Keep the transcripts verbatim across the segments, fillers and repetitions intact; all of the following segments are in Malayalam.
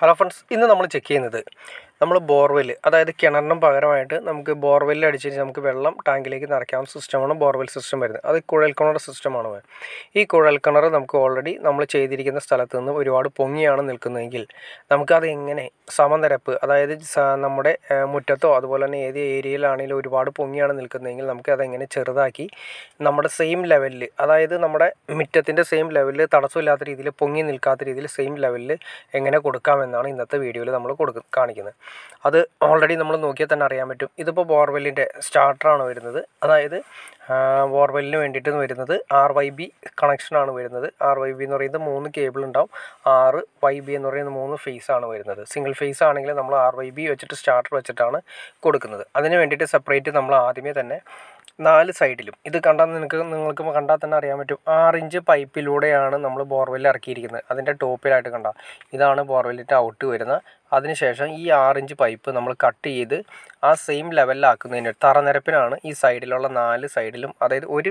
Hello friends, this is the check. We have borewell. That is the cannon. We have borewell. We have borewell tank. We have system. We have borewell system. That is coral cannon system. This coral cannon we have already. We have done. We have done. We have done. We have done. We have done. We have done. We In the video, the Muluko Karnikin. Other already the Muluka and Ariamatum. Either borewell in a starter on another, either borewell entity with another R Y B connection on another R Y B nor in the moon cable and down R Y B nor in the moon face on another single face on England R Y B which is starter which it on a Kodakana. Other new entity separated the Mla Adime നാല് സൈഡിലും ഇത് കണ്ടാൽ നിങ്ങൾക്ക് നിങ്ങൾക്ക് കണ്ടാൽ തന്നെ അറിയാൻ പറ്റും ആറ് ഇഞ്ച് പൈപ്പിലൂടെയാണ് നമ്മൾ ബോർവെൽ ഇറക്കിയിരിക്കുന്നത് അതിന്റെ ടോപ്പിലായിട്ട് കണ്ട ഇതാണ് ബോർവെല്ലിന്റെ ഔട്ട് വരുന്നത് അതിനുശേഷം ഈ ആറ് ഇഞ്ച് പൈപ്പ് നമ്മൾ കട്ട് ചെയ്ത് ആ സെയിം ലെവലിൽ ആക്കുന്നതിന് തറനിരപ്പിനാണ് ഈ സൈഡിലുള്ള നാല് സൈഡിലും അതായത് ഒരു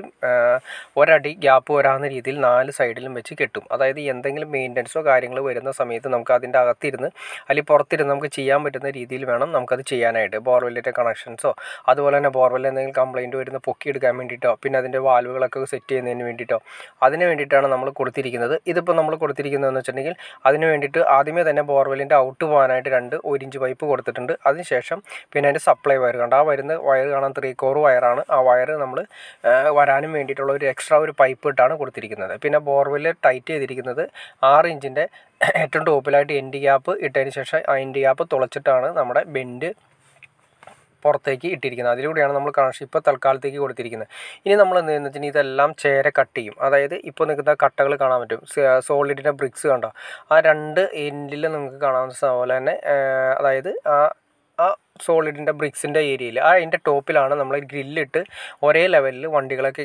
ഒരടി ഗ്യാപ്പ് വരാവുന്ന രീതിയിൽ നാല് സൈഡിലും വെച്ച് കെട്ടും അതായത് എന്തെങ്കിലും മെയിന്റനൻസോ കാര്യങ്ങളോ വരുന്ന സമയത്ത് നമുക്ക് അതിന്റെ അകത്തിരുന്ന് അല്ലെ പുറത്തിരുന്ന് നമുക്ക് ചെയ്യാൻ പറ്റുന്ന രീതിയിൽ വേണം നമുക്ക് അത് ചെയ്യാനായിട്ട് ബോർവെല്ലിന്റെ കണക്ഷൻസോ അതുപോലെ തന്നെ ബോർവെല്ലിൽ എന്തെങ്കിലും കംപ്ലൈന്റ് വരുന്ന പൊക്കി എടുക്കാൻ വേണ്ടിട്ടോ പിന്നെ അതിന്റെ വാൽവുകളൊക്കെ സെറ്റ് ചെയ്യുന്നതിന് വേണ്ടിട്ടോ അതിനു വേണ്ടിട്ടാണ് നമ്മൾ കൊടുത്തിരിക്കുന്നത് ഇതിപ്പോ നമ്മൾ കൊടുത്തിരിക്കുന്നതെന്ന് വെച്ചിട്ടുണ്ടെങ്കിൽ അതിനു വേണ്ടിട്ട് ആദ്യമേ തന്നെ ബോർവെല്ലിന്റെ ഔട്ട് രണ്ട് one inch pipe കൊടുത്തിട്ടുണ്ട് അതിനുശേഷം പിന്നെ അതിന്റെ സപ്ലൈ വയർ കണ്ട ആ വരുന്ന വയർ കാണാൻ three core വയർ ആണ് ആ വയർ നമ്മൾ വരാനും വേണ്ടിയിട്ടുള്ള ഒരു എക്സ്ട്രാ ഒരു പൈപ്പ് ഇട്ടാണ് കൊടുത്തിരിക്കുന്നത് പിന്നെ ബോർവെൽ ടൈറ്റ് ചെയ്തിരിക്കുന്നത് ആറ് ഇഞ്ചിന്റെ ഏറ്റവും ടോപ്പിലായിട്ട് എൻഡ് ഗ്യാപ്പ് ഇട്ടതിന് ശേഷം ആ എൻഡ് ഗ്യാപ്പ് തുളച്ചിട്ടാണ് നമ്മുടെ ബെൻഡ് പുറത്തേക്കി ഇട്ടിരിക്കുന്നത് അതിലൂടെയാണ് നമ്മൾ കണക്ഷൻ ഇപ്പോൾ തൽക്കാലത്തേക്ക് കൊടുത്തിരിക്കുന്നത് ഇനി നമ്മൾ എന്ത് ചെയ്യുന്നു വെച്ചാൽ ഇതെല്ലാം ചേര കട്ട് ചെയ്യും അതായത് ഇപ്പോൾ നിൽക്കുന്ന കട്ടകൾ കാണാൻ പറ്റും സോളിഡിന്റെ ബ്രിക്സ് കണ്ടോ ആ രണ്ട് എൻഡിൽ നിങ്ങൾക്ക് കാണാവുന്ന പോലെ തന്നെ അതായത് ആ Solid in the bricks in the area. I in the top lana grill it or a level one deal around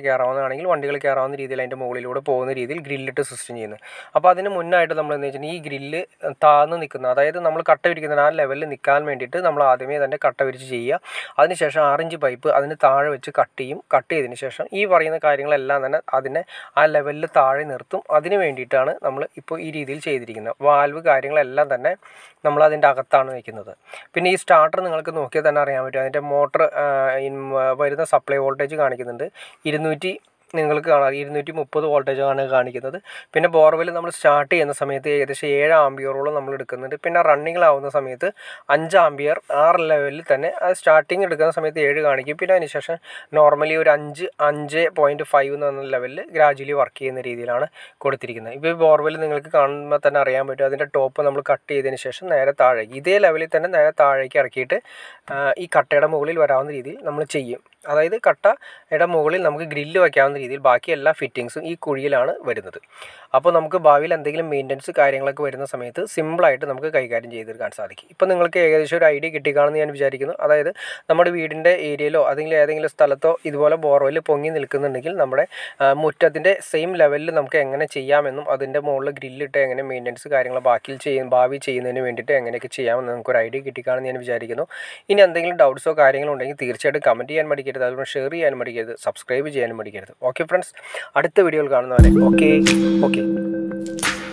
the one deal around the line to mobile load upon the real grill it to sustain in. Apart in the moon night of the Malanjani grill Tana Nikana, the number cut level in the calm and it, Namladame and the Katavija, Adinishasha orange pipe, and the Tara which cut team, cut the initiation. Eva in the carrying Lana Adina, I level the Tar in Ertum, Adina and Ditana, Namla Ipo Idil Chadrina, while carrying Lana, Namla in Dakatana another. Pinny starter. Okay, then I am at a motor in by the supply voltage. നിങ്ങൾക്ക് കാണാം two thirty വോൾട്ടേജ് ആണ് കാണിക്കുന്നത് പിന്നെ ബോർവെൽ നമ്മൾ സ്റ്റാർട്ട് ചെയ്യുന്ന സമയത്ത് ഏകദേശം seven ആംപിയറോളം നമ്മൾ എടുക്കുന്നുണ്ട് പിന്നെ റണ്ണിംഗ് ആവുന്ന സമയത്ത് five ആംപിയർ ആറ് ലെവലിൽ തന്നെ അത് സ്റ്റാർട്ടിംഗ് എടുക്കുന്ന സമയത്ത് seven കാണിക്കും പിന്നെ അതിനുശേഷം നോർമലി ഒരു five five point five എന്ന ലെവലിൽ ഗ്രാജുവലി വർക്ക് ചെയ്യുന്ന രീതിയിലാണ് കൊടുത്തിരിക്കുന്നത് ഇപ്പോൾ ബോർവെൽ നിങ്ങൾക്ക് കാണുമ്പോൾ തന്നെ അറിയാൻ പറ്റും അതിന്റെ ടോപ്പ് നമ്മൾ കട്ട് ചെയ്തതിന് ശേഷം നേരെ താഴേക്ക് ഇതേ ലെവലിൽ തന്നെ നേരെ താഴേക്ക് ഇറക്കിയിട്ട് ഈ കട്ടയുടെ മുകളിൽ വരാവുന്ന രീതിയിൽ നമ്മൾ ചെയ്യും അതായത് കട്ടയുടെ മുകളിൽ നമുക്ക് ഗ്രില്ല് വെക്കാവുന്ന രീതിയിൽ ബാക്കി എല്ലാ ഫിറ്റിംഗ്സും ഈ കുഴിയിലാണ് വരുന്നത് അപ്പോൾ നമുക്ക് ഭാവിയിൽ എന്തെങ്കിലും മെയിന്റനൻസ് കാര്യങ്ങളൊക്കെ വരുന്ന സമയത്ത് സിമ്പിൾ ആയിട്ട് നമുക്ക് കൈകാര്യം ചെയ്തെടുക്കാൻ സാധിക്കും ഇപ്പോൾ നിങ്ങൾക്ക് ഏകദേശം ഒരു ഐഡിയ കിട്ടി കാണുമെന്ന് ഞാൻ വിചാരിക്കുന്നു അതായത് നമ്മുടെ വീടിന്റെ ഏരിയയിലോ അല്ലെങ്കിൽ ഏതെങ്കിലും സ്ഥലത്തോ ഇതുപോലെ ബോർവെൽ പൊങ്ങി നിൽക്കുന്നുണ്ടെങ്കിൽ നമ്മുടെ മുറ്റത്തിന്റെ സെയിം ലെവലിൽ നമുക്ക് എങ്ങനെ ചെയ്യാമെന്നും അതിന്റെ മുകളിൽ ഗ്രില്ല് ഇട്ട് എങ്ങനെ മെയിന്റനൻസ് കാര്യങ്ങൾ ബാക്കിൽ ചെയ്യാൻ ഭാവി ചെയ്യുന്നതിന് വേണ്ടിയിട്ട് എങ്ങനെയൊക്കെ ചെയ്യാമെന്ന് നിങ്ങൾക്ക് ഒരു ഐഡിയ കിട്ടി കാണുമെന്ന് ഞാൻ വിചാരിക്കുന്നു ഇനി എന്തെങ്കിലും ഡൗട്ട്സോ കാര്യങ്ങളോ ഉണ്ടെങ്കിൽ തീർച്ചയായിട്ടും കമന്റ് ചെയ്യാൻ മടിക്കരുത് അതുപോലെ ഷെയർ ചെയ്യാൻ മടിക്കരുത് സബ്സ്ക്രൈബ് ചെയ്യാൻ മടിക്കരുത് Okay friends, അടുത്ത വീഡിയോയിൽ കാണുന്നവരെ okay okay